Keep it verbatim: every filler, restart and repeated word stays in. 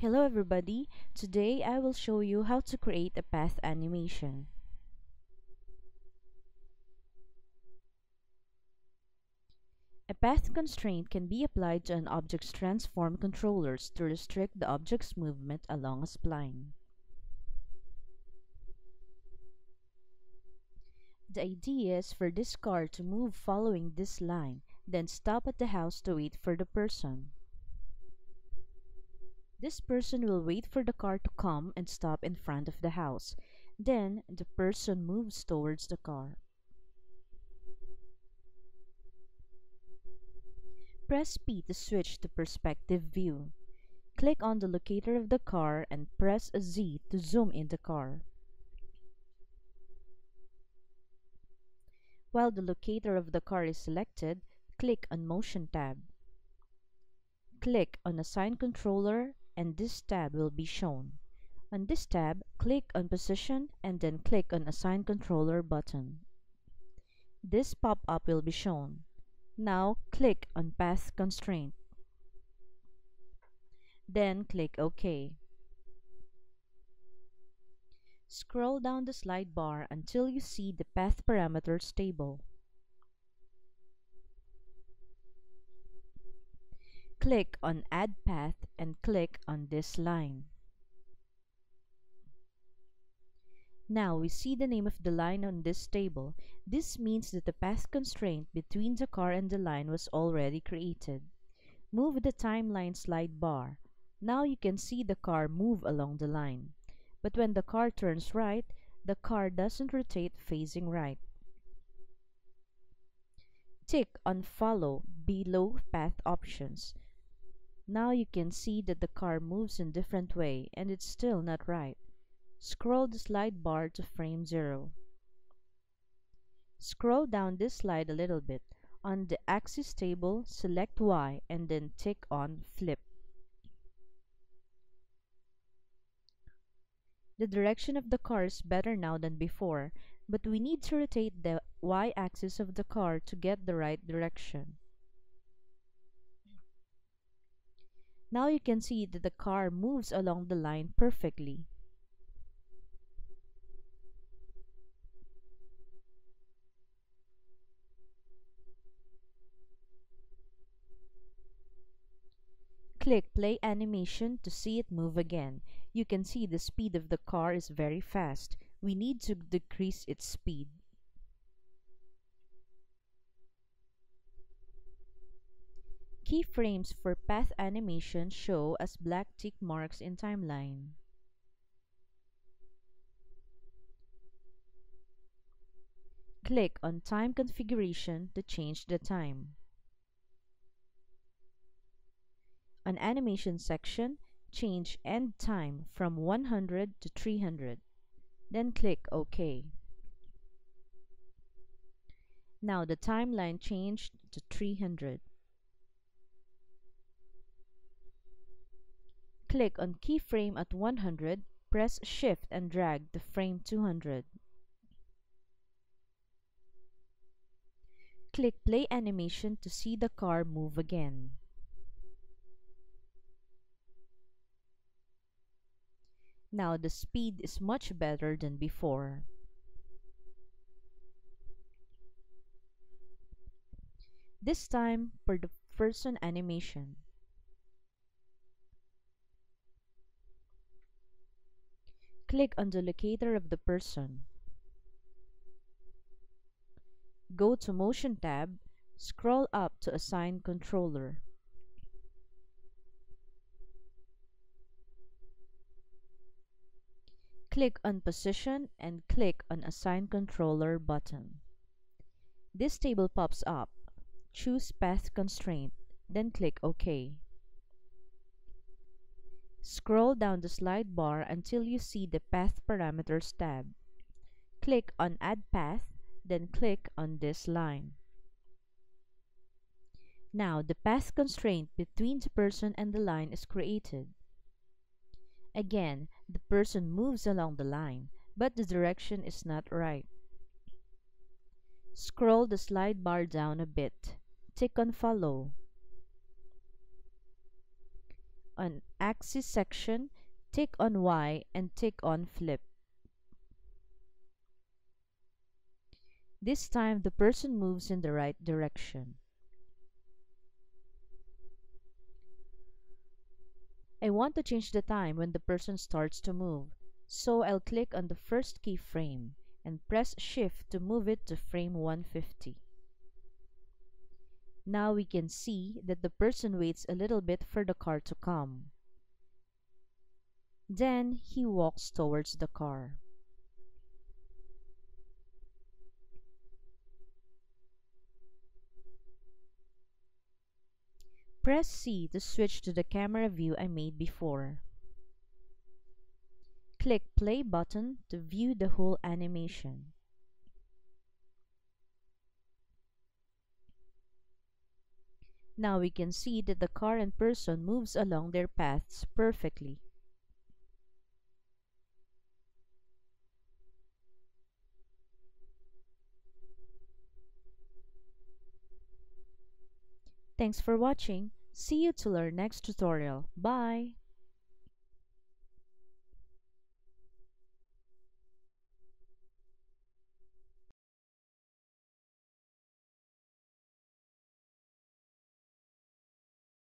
Hello everybody, today I will show you how to create a path animation. A path constraint can be applied to an object's transform controllers to restrict the object's movement along a spline. The idea is for this car to move following this line, then stop at the house to wait for the person. This person will wait for the car to come and stop in front of the house. Then, the person moves towards the car. Press P to switch to perspective view. Click on the locator of the car and press Z to zoom in the car. While the locator of the car is selected, click on Motion tab. Click on Assign Controller and this tab will be shown. On this tab, click on Position and then click on Assign Controller button. This pop-up will be shown. Now, click on Path Constraint. Then, click OK. Scroll down the slide bar until you see the Path Parameters table. Click on Add Path and click on this line. Now we see the name of the line on this table. This means that the path constraint between the car and the line was already created. Move the timeline slide bar. Now you can see the car move along the line. But when the car turns right, the car doesn't rotate facing right. Tick on Follow below Path Options. Now you can see that the car moves in different way and it's still not right. Scroll the slide bar to frame zero. Scroll down this slide a little bit. On the axis table, select Y and then tick on Flip. The direction of the car is better now than before, but we need to rotate the Y axis of the car to get the right direction. Now you can see that the car moves along the line perfectly. Click Play Animation to see it move again. You can see the speed of the car is very fast. We need to decrease its speed. Keyframes for path animation show as black tick marks in timeline. Click on Time Configuration to change the time. On Animation section, change End Time from one hundred to three hundred. Then click OK. Now the timeline changed to three hundred. Click on Keyframe at one hundred, press Shift and drag to frame two hundred. Click Play Animation to see the car move again. Now the speed is much better than before. This time for the person animation. Click on the locator of the person. Go to Motion tab, scroll up to Assign Controller. Click on Position and click on Assign Controller button. This table pops up. Choose Path Constraint, then click OK. Scroll down the slide bar until you see the Path Parameters tab. Click on Add Path, then click on this line. Now the path constraint between the person and the line is created. Again, The person moves along the line, but the direction is not right. Scroll the slide bar down a bit. Tick on Follow. On axis section, tick on Y and tick on Flip. This time, the person moves in the right direction. I want to change the time when the person starts to move, so I'll click on the first keyframe and press Shift to move it to frame one fifty. Now we can see that the person waits a little bit for the car to come. Then he walks towards the car. Press C to switch to the camera view I made before. Click Play button to view the whole animation. Now we can see that the car and person moves along their paths perfectly. Thanks for watching. See you till our next tutorial. Bye!